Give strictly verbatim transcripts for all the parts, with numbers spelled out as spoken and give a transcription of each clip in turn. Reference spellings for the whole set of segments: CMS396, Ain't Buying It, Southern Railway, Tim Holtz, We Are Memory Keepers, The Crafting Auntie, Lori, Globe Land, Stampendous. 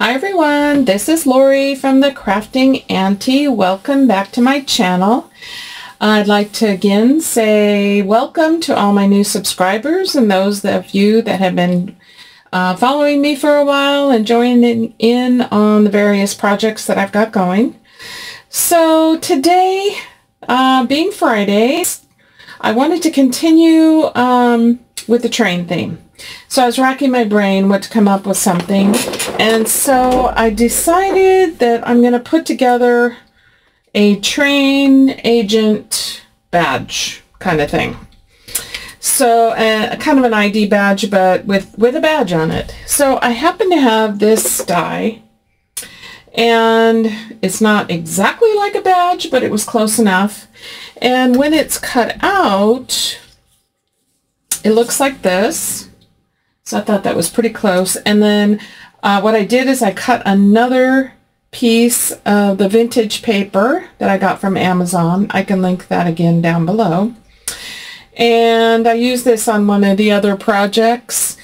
Hi everyone, this is Lori from The Crafting Auntie. Welcome back to my channel. I'd like to again say welcome to all my new subscribers and those of you that have been uh, following me for a while and joining in on the various projects that I've got going. So today, uh, being Friday, I wanted to continue um, with the train theme. So I was racking my brain what to come up with something, and so I decided that I'm going to put together a train agent badge kind of thing. So uh, kind of an I D badge, but with, with a badge on it. So I happen to have this die, and it's not exactly like a badge, but it was close enough. And when it's cut out, it looks like this. So I thought that was pretty close. And then uh, what I did is I cut another piece of the vintage paper that I got from Amazon. I can link that again down below. And I used this on one of the other projects.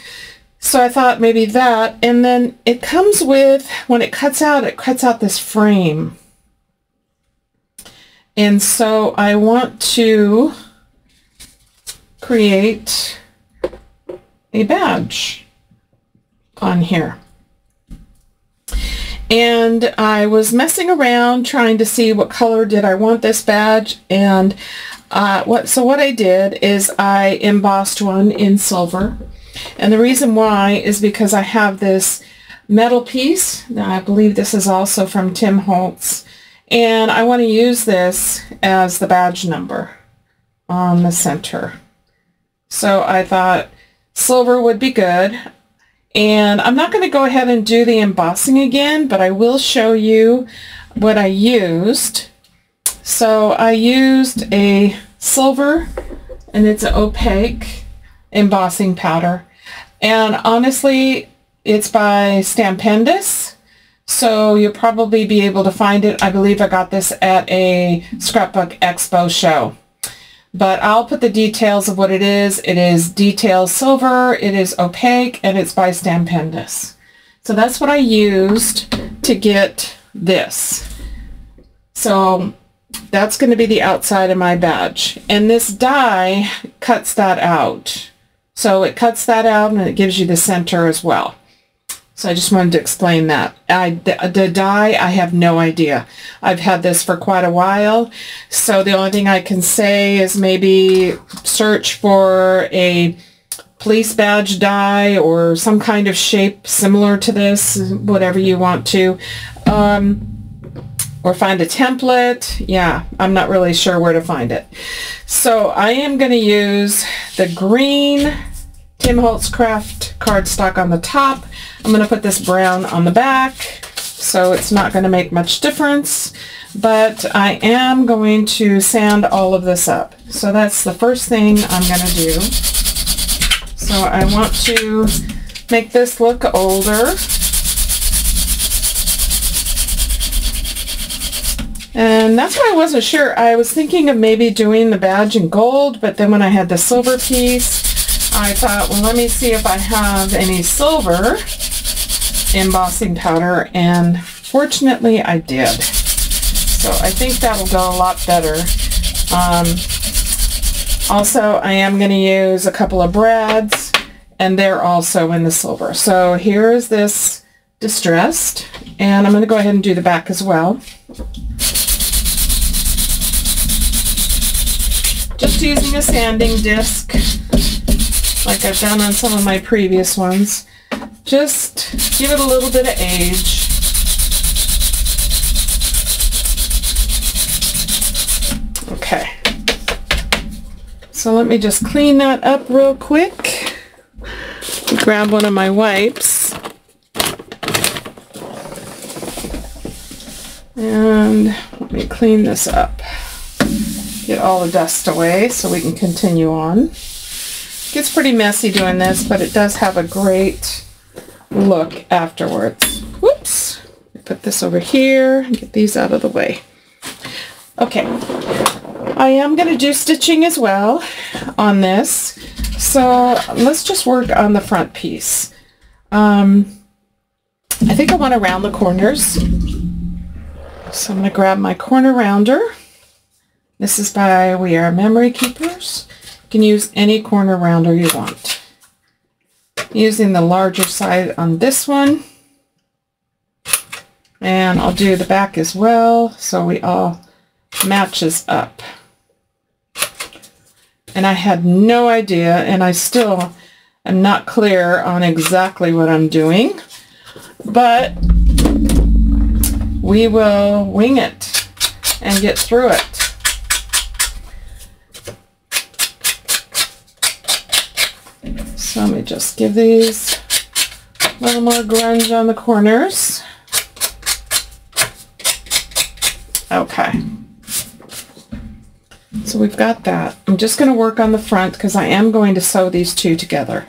So I thought maybe that. And then it comes with, when it cuts out, it cuts out this frame. And so I want to create a badge on here. And I was messing around trying to see what color did I want this badge, and uh, what so what I did is I embossed one in silver. And the reason why is because I have this metal piece. Now I believe this is also from Tim Holtz, and I want to use this as the badge number on the center. So I thought silver would be good, and I'm not going to go ahead and do the embossing again, but I will show you what I used. So I used a silver, and it's an opaque embossing powder, and honestly it's by Stampendous, so you'll probably be able to find it. I believe I got this at a scrapbook expo show. But I'll put the details of what it is. It is detailed silver, it is opaque, and it's by Stampendous. So that's what I used to get this. So that's going to be the outside of my badge. And this die cuts that out. So it cuts that out, and it gives you the center as well. So I just wanted to explain that. I, the, the die, I have no idea. I've had this for quite a while, so the only thing I can say is maybe search for a police badge die or some kind of shape similar to this, whatever you want to, um, or find a template. Yeah, I'm not really sure where to find it. So I am going to use the green Tim Holtz Craft cardstock on the top. I'm going to put this brown on the back, so it's not going to make much difference, but I am going to sand all of this up. So that's the first thing I'm going to do. So I want to make this look older. And that's why I wasn't sure. I was thinking of maybe doing the badge in gold, but then when I had the silver piece, I thought, well, let me see if I have any silver embossing powder, and fortunately I did. So I think that'll go a lot better. Um, also, I am going to use a couple of brads, and they're also in the silver. So here is this distressed, and I'm going to go ahead and do the back as well. Just using a sanding disc, like I've done on some of my previous ones. Just give it a little bit of age. Okay. So let me just clean that up real quick. Grab one of my wipes. And let me clean this up. Get all the dust away so we can continue on. It's pretty messy doing this, but it does have a great look afterwards. Whoops! Put this over here and get these out of the way. Okay, I am going to do stitching as well on this, so let's just work on the front piece. Um, I I think I want to round the corners. So I'm going to grab my corner rounder. This is by We Are Memory Keepers. You can use any corner rounder you want. Using the larger side on this one. And I'll do the back as well, so we all matches up. And I had no idea, and I still am not clear on exactly what I'm doing, but we will wing it and get through it. So let me just give these a little more grunge on the corners. Okay. So we've got that. I'm just going to work on the front because I am going to sew these two together.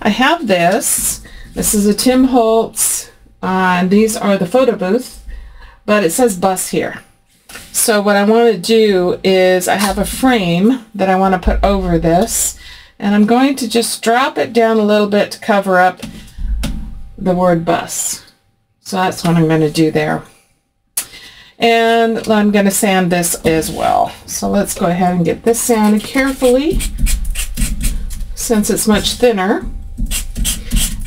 I have this. This is a Tim Holtz. Uh, these are the photo booth, but it says bus here. So what I want to do is I have a frame that I want to put over this, and I'm going to just strap it down a little bit to cover up the word bus. So that's what I'm going to do there. And I'm going to sand this as well. So let's go ahead and get this sanded carefully since it's much thinner.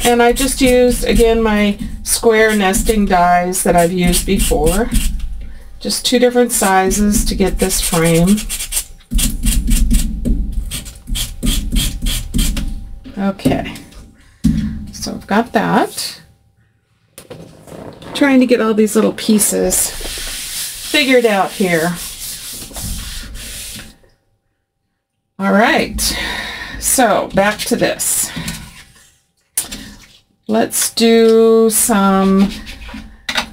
And I just used, again, my square nesting dies that I've used before. Just two different sizes to get this frame. Okay, so I've got that. Trying to get all these little pieces figured out here. All right, so back to this. Let's do some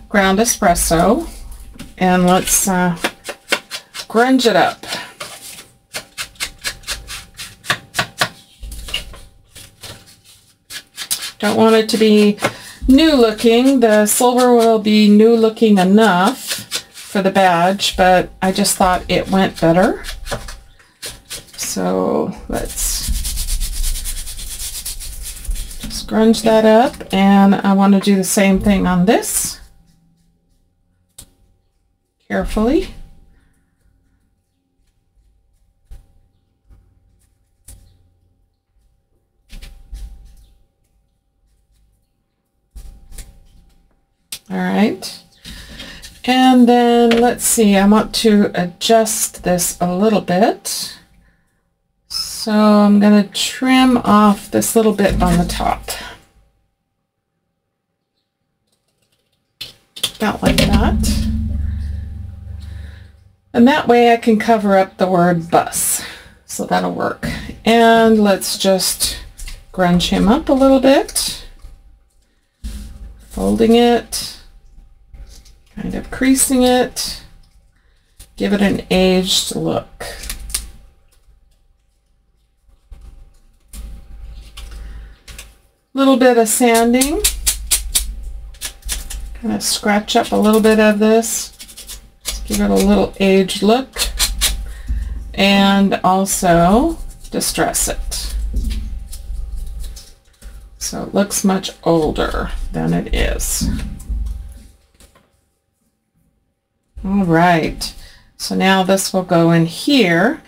ground espresso and let's uh, grunge it up. Don't want it to be new looking. The silver will be new looking enough for the badge, but I just thought it went better. So let's just grunge that up, and I want to do the same thing on this carefully. All right, and then let's see, I want to adjust this a little bit, so I'm going to trim off this little bit on the top, about like that, and that way I can cover up the word bus, so that'll work. And let's just grunge him up a little bit, folding it, kind of creasing it, give it an aged look. Little bit of sanding, kind of scratch up a little bit of this, just give it a little aged look, and also distress it so it looks much older than it is. All right, so now this will go in here,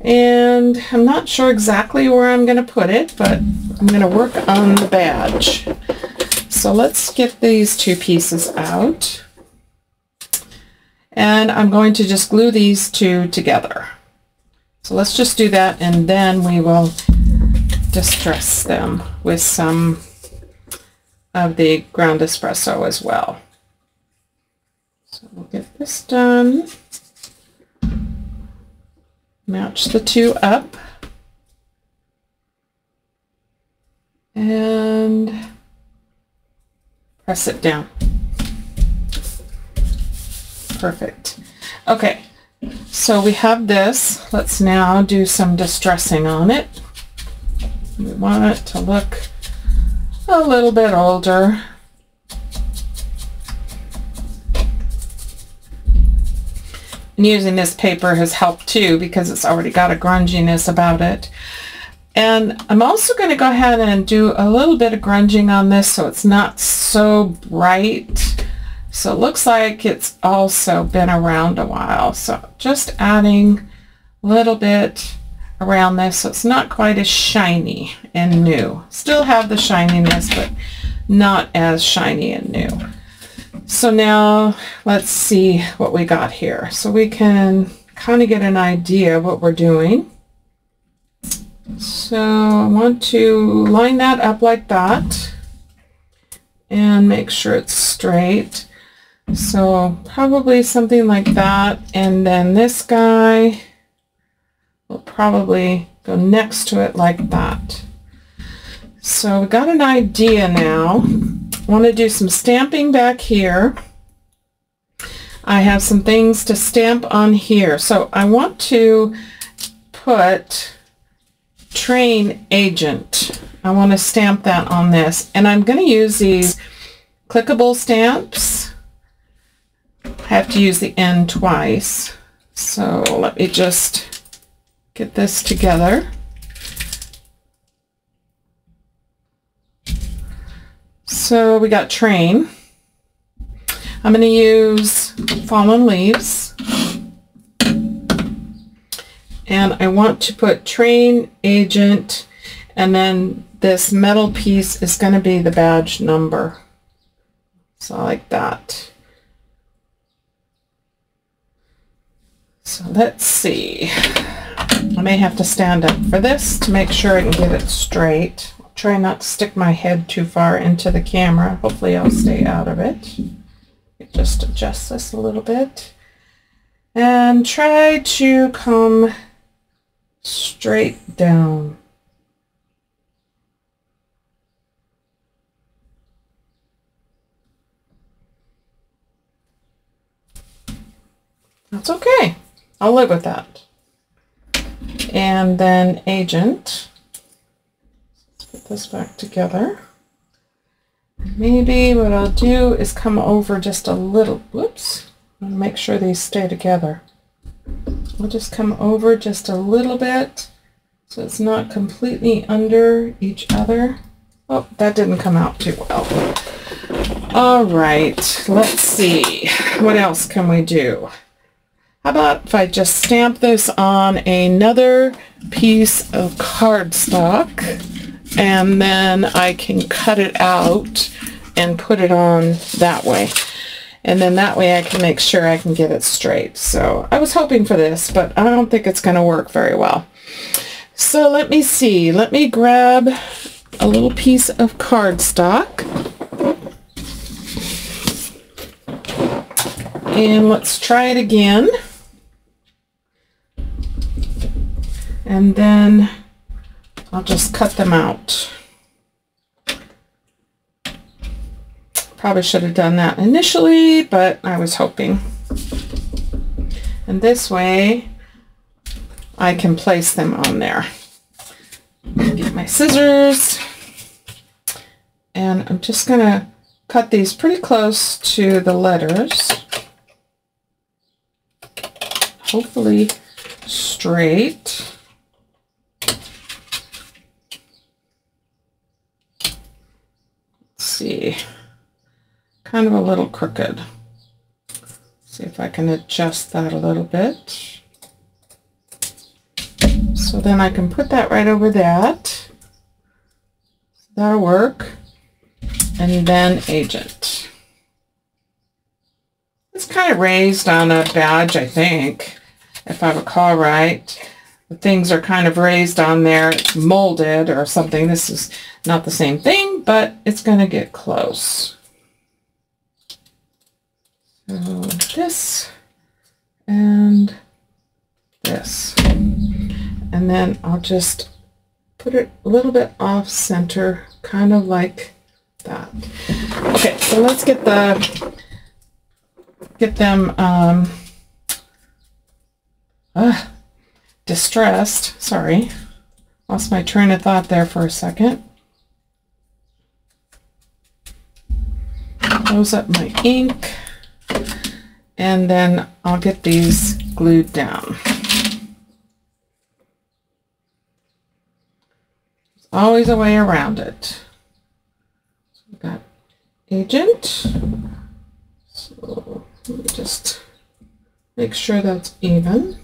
and I'm not sure exactly where I'm going to put it, but I'm going to work on the badge. So let's get these two pieces out, and I'm going to just glue these two together. So let's just do that, and then we will distress them with some of the ground espresso as well. So we'll get this done, match the two up, and press it down. Perfect. Okay, so we have this. Let's now do some distressing on it. We want it to look a little bit older. And using this paper has helped too, because it's already got a grunginess about it. And I'm also going to go ahead and do a little bit of grunging on this so it's not so bright. So it looks like it's also been around a while. So just adding a little bit around this so it's not quite as shiny and new. Still have the shininess, but not as shiny and new. So now let's see what we got here. So we can kind of get an idea of what we're doing. So I want to line that up like that and make sure it's straight. So probably something like that, and then this guy will probably go next to it like that. So we got an idea now. I want to do some stamping back here. I have some things to stamp on here. So I want to put train agent. I want to stamp that on this, and I'm going to use these clickable stamps. I have to use the end twice, so let me just get this together. So we got train. I'm going to use fallen leaves. And I want to put train agent, and then this metal piece is going to be the badge number. So like that. So let's see. I may have to stand up for this to make sure I can get it straight. I'll try not to stick my head too far into the camera. Hopefully I'll stay out of it. Just adjust this a little bit. And try to come straight down. That's okay. I'll live with that. And then agent. Let's put this back together. Maybe what I'll do is come over just a little. Whoops. I'll make sure these stay together. I'll just come over just a little bit so it's not completely under each other. Oh, that didn't come out too well. All right, let's see. What else can we do? How about if I just stamp this on another piece of cardstock, and then I can cut it out and put it on that way. And then that way I can make sure I can get it straight. So I was hoping for this, but I don't think it's going to work very well. So let me see. Let me grab a little piece of cardstock. And let's try it again. And then I'll just cut them out. Probably should have done that initially, but I was hoping. And this way I can place them on there. Get my scissors, and I'm just going to cut these pretty close to the letters. Hopefully straight. Let's see. Kind of a little crooked. See if I can adjust that a little bit. So then I can put that right over that. That'll work. And then agent. It's kind of raised on a badge, I think, if I recall right. The things are kind of raised on there. It's molded or something. This is not the same thing, but it's going to get close. So this and this, and then I'll just put it a little bit off center, kind of like that. Okay, so let's get the get them um, uh, distressed. Sorry, lost my train of thought there for a second. Close up my ink. And then I'll get these glued down. always a way around it. So we got agent. So let me just make sure that's even.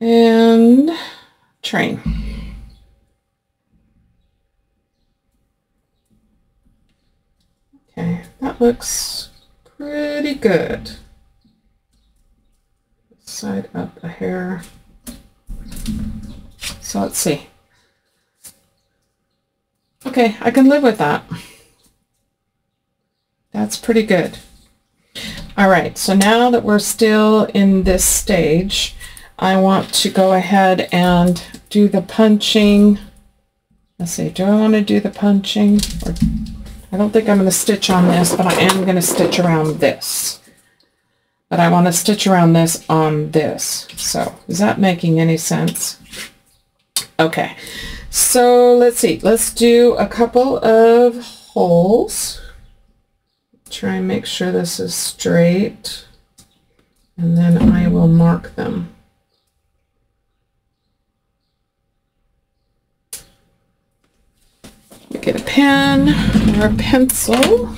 And train. Okay, that looks pretty good. Side up a hair. So let's see. Okay, I can live with that. That's pretty good. All right, so now that we're still in this stage, I want to go ahead and do the punching. Let's see, do I want to do the punching? Or I don't think I'm going to stitch on this, but I am going to stitch around this. But I want to stitch around this on this. So is that making any sense? Okay, so let's see. Let's do a couple of holes. Try and make sure this is straight, and then I will mark them. Get a pen or a pencil.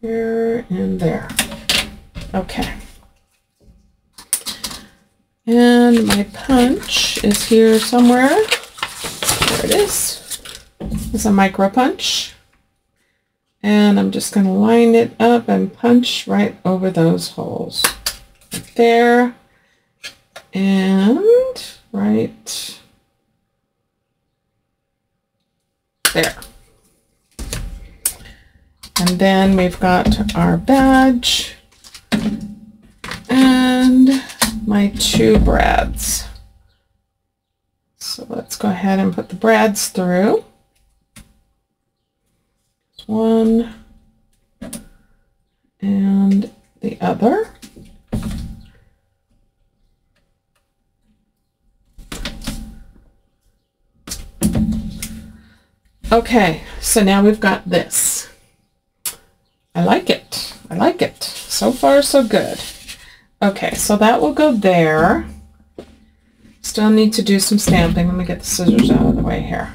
Here and there. Okay. And my punch is here somewhere. There it is. It's a micro punch. And I'm just going to line it up and punch right over those holes. Right there. And right there. And then we've got our badge and my two brads. So let's go ahead and put the brads through. One and the other. Okay, so now we've got this. I like it. I like it. So far, so good. Okay, so that will go there. Still need to do some stamping. Let me get the scissors out of the way here.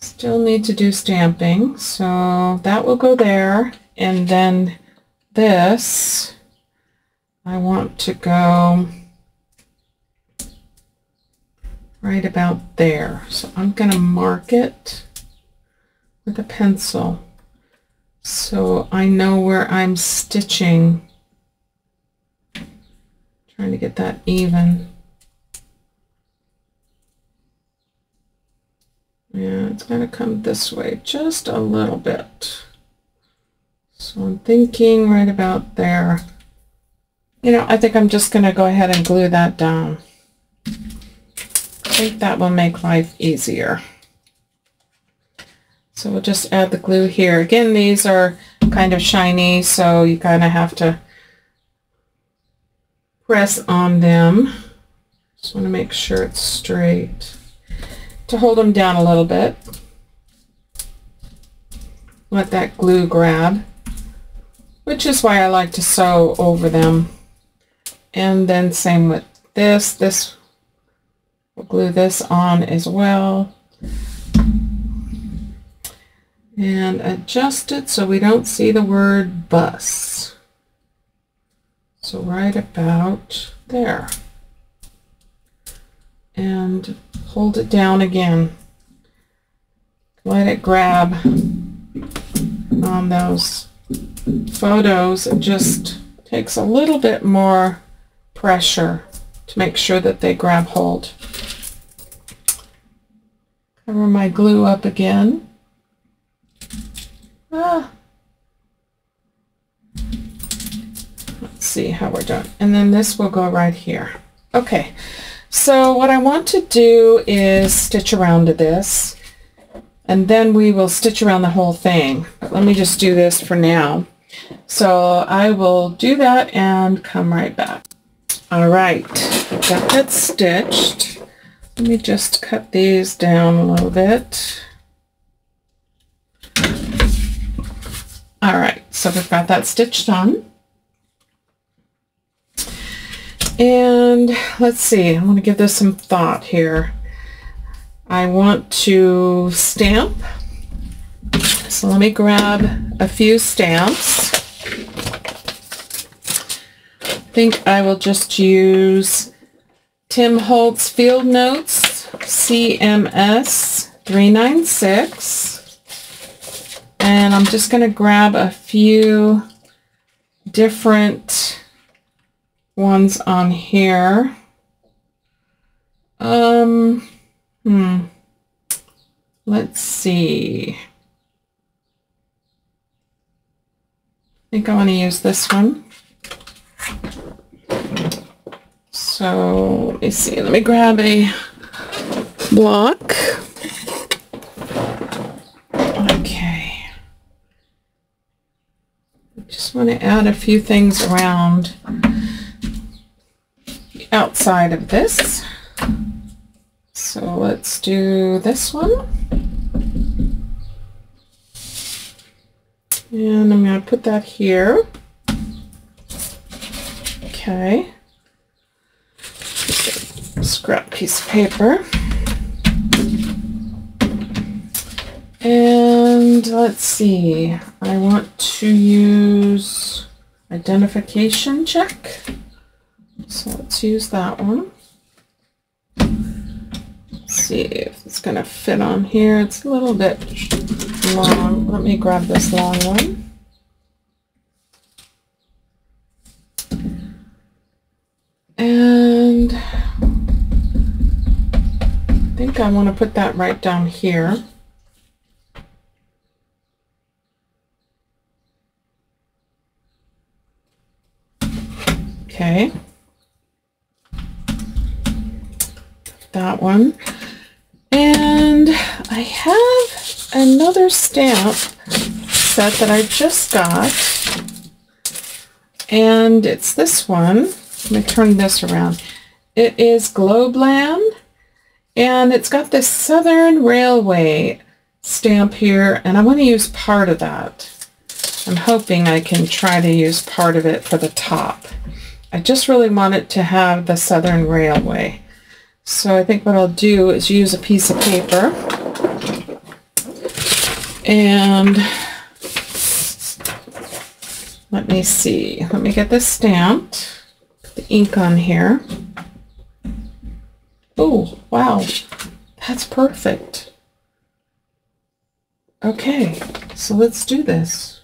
Still need to do stamping. So that will go there. And then this, I want to go right about there. So I'm going to mark it with a pencil, so I know where I'm stitching. Trying to get that even. Yeah, it's going to come this way just a little bit. So I'm thinking right about there. You know, I think I'm just going to go ahead and glue that down. I think that will make life easier. So we'll just add the glue here. Again, these are kind of shiny, so you kind of have to press on them. Just want to make sure it's straight. To hold them down a little bit. Let that glue grab, which is why I like to sew over them. And then same with this. This, we'll glue this on as well. And adjust it so we don't see the word bus. So right about there. And hold it down again. Let it grab on those photos. It just takes a little bit more pressure to make sure that they grab hold. Cover my glue up again. Ah. Let's see how we're done. And then this will go right here. Okay, so what I want to do is stitch around to this, and then we will stitch around the whole thing. But let me just do this for now. So I will do that and come right back. All right, got that stitched. Let me just cut these down a little bit. All right, so we've got that stitched on. And let's see, I want to give this some thought here. I want to stamp, so let me grab a few stamps. I think I will just use Tim Holtz Field Notes C M S three ninety-six, and I'm just going to grab a few different ones on here. Um, hmm. Let's see. I think I want to use this one. So let me see. Let me grab a block. Okay. Just want to add a few things around outside of this. So let's do this one. And I'm going to put that here. Okay. Scrap piece of paper. And let's see. I want to use identification check. So let's use that one. Let's see if it's going to fit on here. It's a little bit long. Let me grab this long one. And I think I want to put that right down here. Okay. That one. And I have another stamp set that I just got, and it's this one. Let me turn this around. It is Globe Land, and it's got this Southern Railway stamp here, and I want to use part of that. I'm hoping I can try to use part of it for the top. I just really want it to have the Southern Railway. So I think what I'll do is use a piece of paper and let me see, let me get this stamped, put the ink on here. Oh, wow, that's perfect. Okay, so let's do this.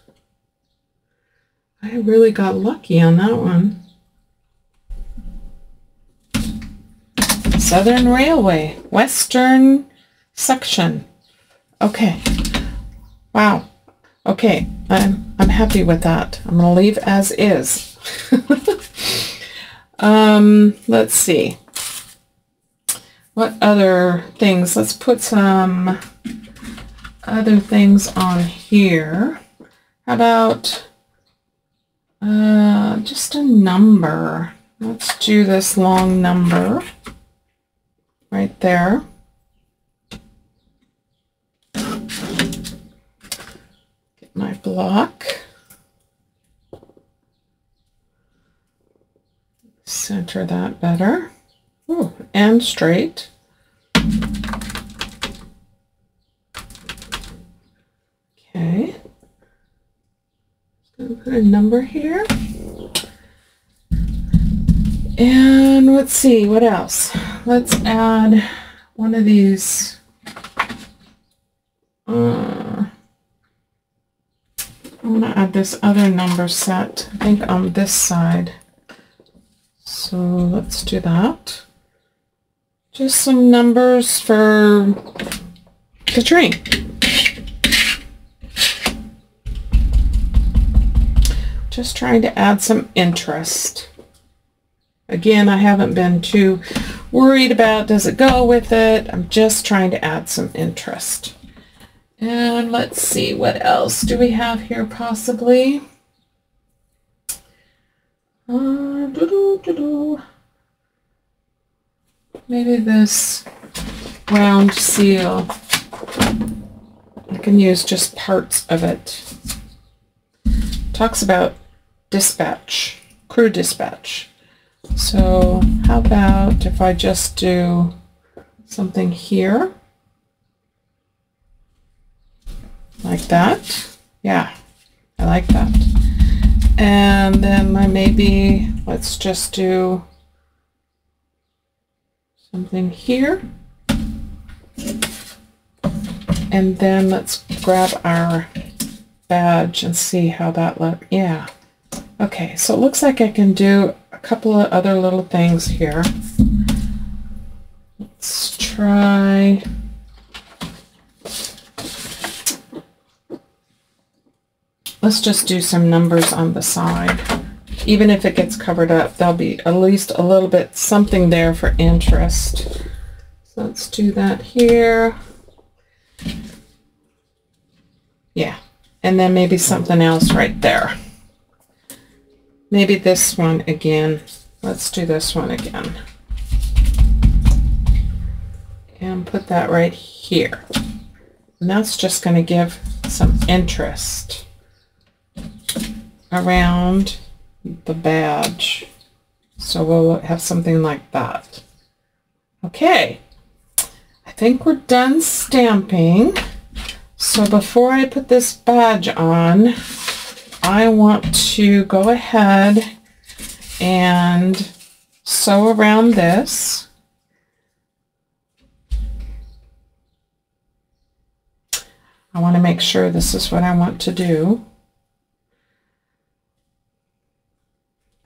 I really got lucky on that one. Southern Railway, Western section. Okay. Wow. Okay. I'm, I'm happy with that. I'm going to leave as is. um, let's see. What other things? Let's put some other things on here. How about uh, just a number? Let's do this long number. Right there. Get my block. Center that better. Ooh, and straight. Okay. Just gonna put a number here. And let's see, what else? Let's add one of these. Uh, I'm going to add this other number set, I think on this side. So let's do that. Just some numbers for the train. Just trying to add some interest. Again, I haven't been too worried about does it go with it. I'm just trying to add some interest. And let's see, what else do we have here possibly? Uh, doo-doo, doo-doo. Maybe this round seal. I can use just parts of it. Talks about dispatch, crew dispatch. So how about if I just do something here, like that? Yeah, I like that. And then my maybe, let's just do something here. And then let's grab our badge and see how that looks. Yeah. Okay, so it looks like I can do a couple of other little things here. Let's try... Let's just do some numbers on the side. Even if it gets covered up, there'll be at least a little bit something there for interest. So let's do that here. Yeah, and then maybe something else right there. Maybe this one again. Let's do this one again. And put that right here. And that's just going to give some interest around the badge. So we'll have something like that. Okay, I think we're done stamping. So before I put this badge on, I want to go ahead and sew around this. I want to make sure this is what I want to do.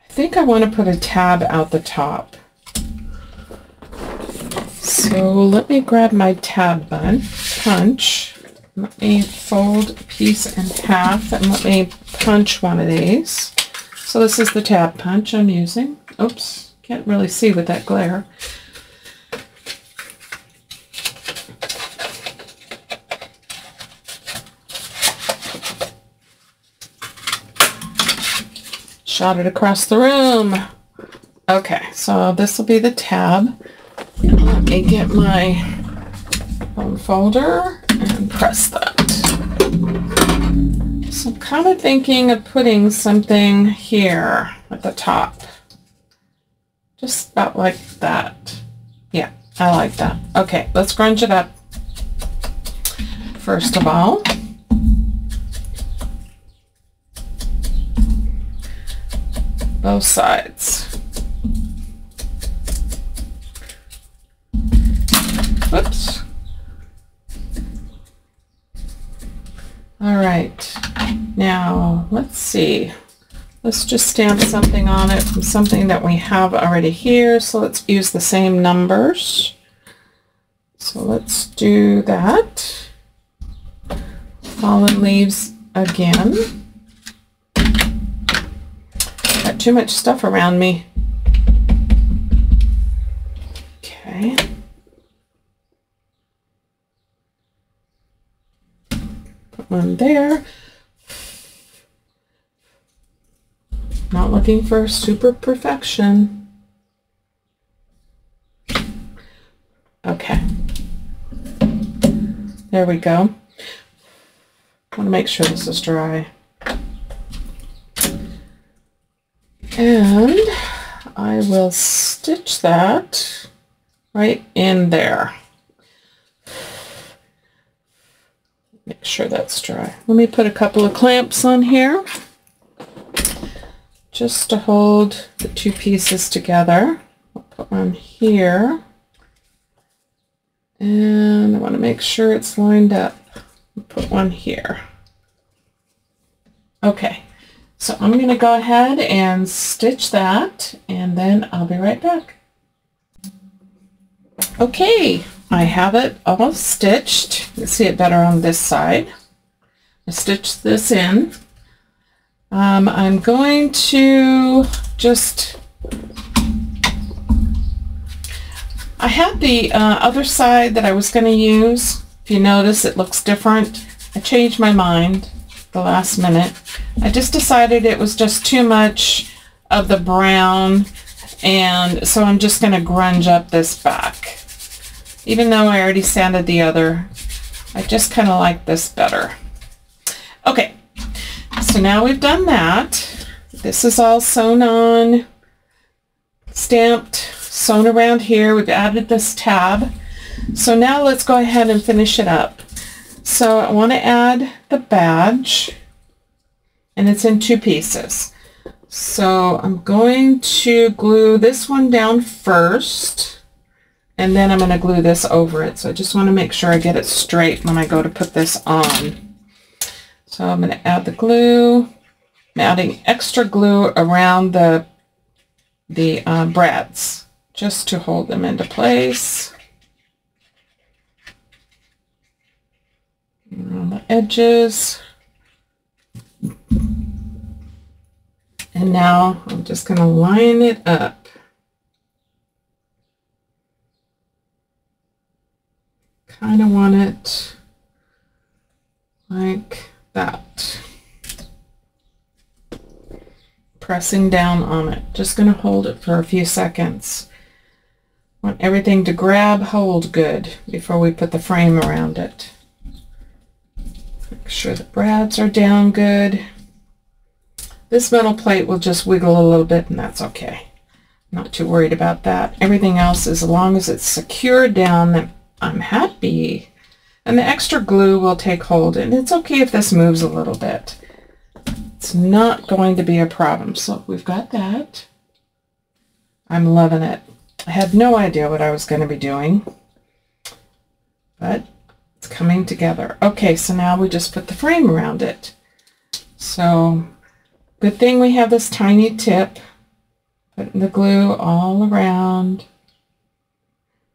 I think I want to put a tab out the top. So let me grab my tab bun, punch. Let me fold a piece in half and let me punch one of these. So this is the tab punch I'm using. Oops, can't really see with that glare. Shot it across the room. Okay, so this will be the tab. And let me get my home folder. And press that. So I'm kind of thinking of putting something here at the top. Just about like that. Yeah, I like that. Okay, let's grunge it up. First of all, both sides. Whoops. All right, now let's see. Let's just stamp something on it from something that we have already here. So let's use the same numbers. So let's do that. Fallen leaves again. Got too much stuff around me. Okay. One there. Not looking for super perfection. Okay. There we go. I want to make sure this is dry. And I will stitch that right in there. Make sure that's dry. Let me put a couple of clamps on here just to hold the two pieces together. I'll put one here. And I want to make sure it's lined up. Put one here. Okay, so I'm going to go ahead and stitch that and then I'll be right back. Okay. I have it all stitched. You can see it better on this side. I stitched this in. Um, I'm going to just... I had the uh, other side that I was going to use. If you notice, it looks different. I changed my mind the last minute. I just decided it was just too much of the brown, and so I'm just going to grunge up this back. Even though I already sanded the other, I just kind of like this better. Okay, so now we've done that. This is all sewn on. stamped, sewn around here. We've added this tab. So now let's go ahead and finish it up. So I want to add the badge, and it's in two pieces. So I'm going to glue this one down first, and then I'm going to glue this over it. So I just want to make sure I get it straight when I go to put this on. So I'm going to add the glue. I'm adding extra glue around the, the um, brads just to hold them into place. Around the edges. And now I'm just going to line it up. Kind of want it like that. Pressing down on it. Just going to hold it for a few seconds. Want everything to grab hold good before we put the frame around it. Make sure the brads are down good. This metal plate will just wiggle a little bit, and that's okay. Not too worried about that. Everything else, as long as it's secured down, then I'm happy. And the extra glue will take hold, and it's okay if this moves a little bit. It's not going to be a problem. So we've got that. I'm loving it. I had no idea what I was going to be doing, but it's coming together. Okay, so now we just put the frame around it. So good thing we have this tiny tip, putting the glue all around.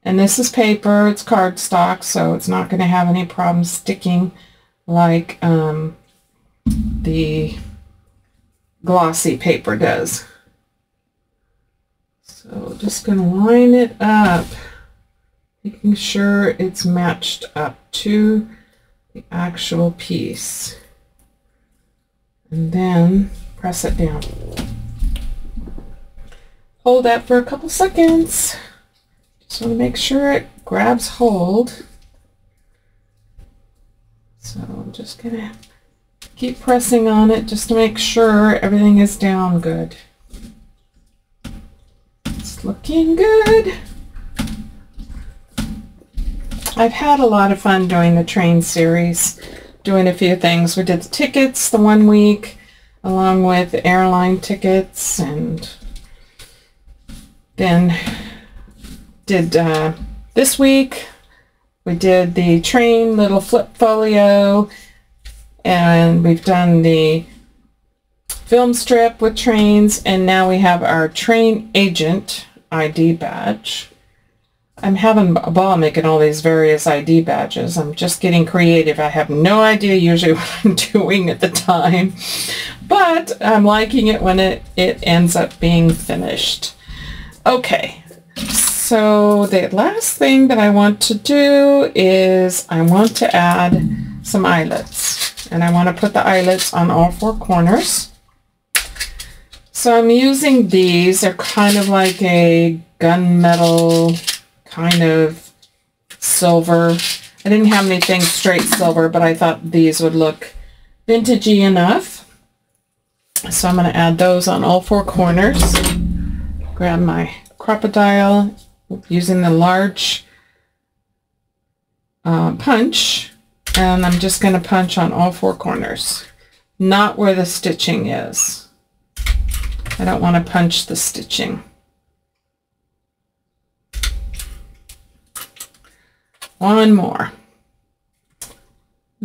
And this is paper, it's cardstock, so it's not going to have any problem sticking like um, the glossy paper does. So just going to line it up, making sure it's matched up to the actual piece. And then press it down. Hold that for a couple seconds. Just want to make sure it grabs hold. So I'm just going to keep pressing on it just to make sure everything is down good. It's looking good. I've had a lot of fun doing the train series, doing a few things. We did the tickets the one week, along with airline tickets, and then did uh, this week we did the train little flip folio, and we've done the film strip with trains, and now we have our train agent I D badge. I'm having a ball making all these various I D badges. I'm just getting creative. I have no idea usually what I'm doing at the time, but I'm liking it when it, it ends up being finished. Okay, so the last thing that I want to do is I want to add some eyelets, and I want to put the eyelets on all four corners. So I'm using these. They're kind of like a gunmetal, kind of silver. I didn't have anything straight silver, but I thought these would look vintagey enough. So I'm going to add those on all four corners. Grab my crocodile using the large uh, punch, and I'm just going to punch on all four corners, not where the stitching is. I don't want to punch the stitching. One more,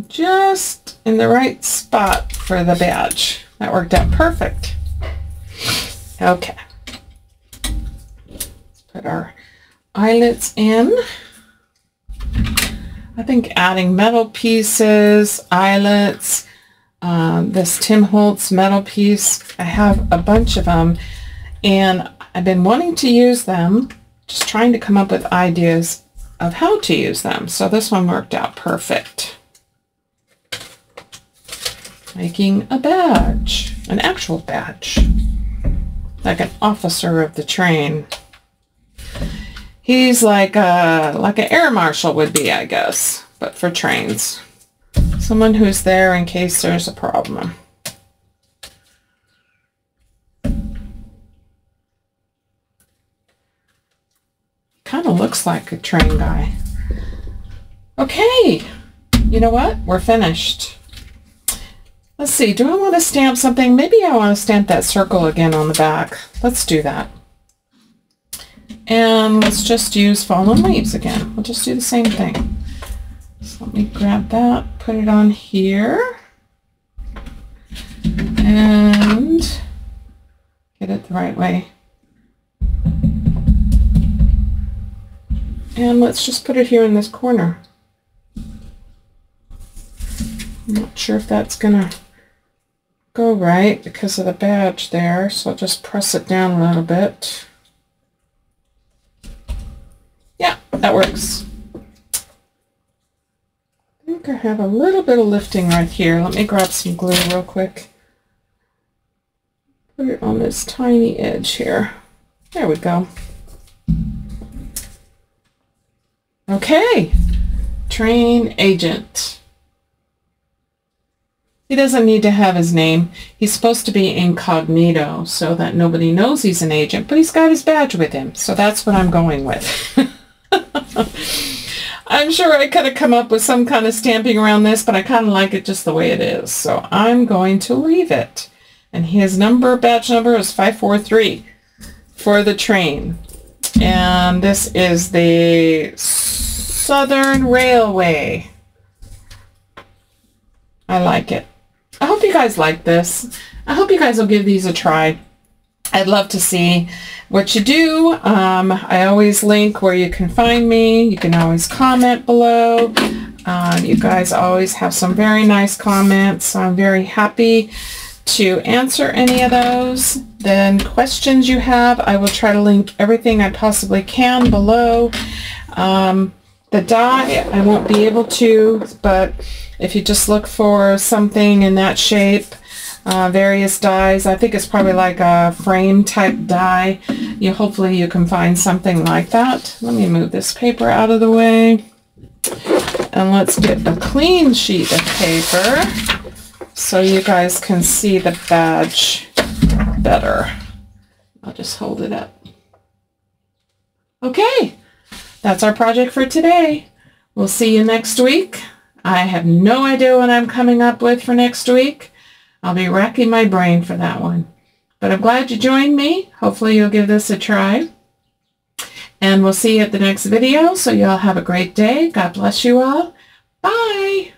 just in the right spot for the badge. That worked out perfect. Okay, let's put our eyelets in. I think adding metal pieces, eyelets, um, this Tim Holtz metal piece, I have a bunch of them, and I've been wanting to use them, just trying to come up with ideas of how to use them. So this one worked out perfect. Making a badge, an actual badge, like an officer of the train. He's like a like an air marshal would be, I guess, but for trains. Someone who's there in case there's a problem. looks like a train guy. Okay, you know what? We're finished. Let's see, do I want to stamp something? Maybe I want to stamp that circle again on the back. Let's do that. And let's just use fallen leaves again. We'll just do the same thing. So let me grab that, put it on here, and get it the right way. And let's just put it here in this corner. I'm not sure if that's gonna go right because of the badge there, so I'll just press it down a little bit. Yeah, that works. I think I have a little bit of lifting right here. Let me grab some glue real quick. Put it on this tiny edge here. There we go. Okay, train agent. He doesn't need to have his name. He's supposed to be incognito so that nobody knows he's an agent, but he's got his badge with him, so that's what I'm going with. I'm sure I could have come up with some kind of stamping around this, but I kind of like it just the way it is, so I'm going to leave it. And his number, badge number is five four three for the train. And this is the Southern Railway. I like it. I hope you guys like this. I hope you guys will give these a try. I'd love to see what you do. Um, I always link where you can find me. You can always comment below. Uh, you guys always have some very nice comments. So I'm very happy to answer any of those. Then questions you have, I will try to link everything I possibly can below. Um, the die, I won't be able to, but if you just look for something in that shape, uh, various dies, I think it's probably like a frame type die. You hopefully you can find something like that. Let me move this paper out of the way. And let's get a clean sheet of paper so you guys can see the badge better. I'll just hold it up. Okay, that's our project for today. We'll see you next week. I have no idea what I'm coming up with for next week. I'll be racking my brain for that one. But I'm glad you joined me. Hopefully you'll give this a try. And we'll see you at the next video. So you all have a great day. God bless you all. Bye.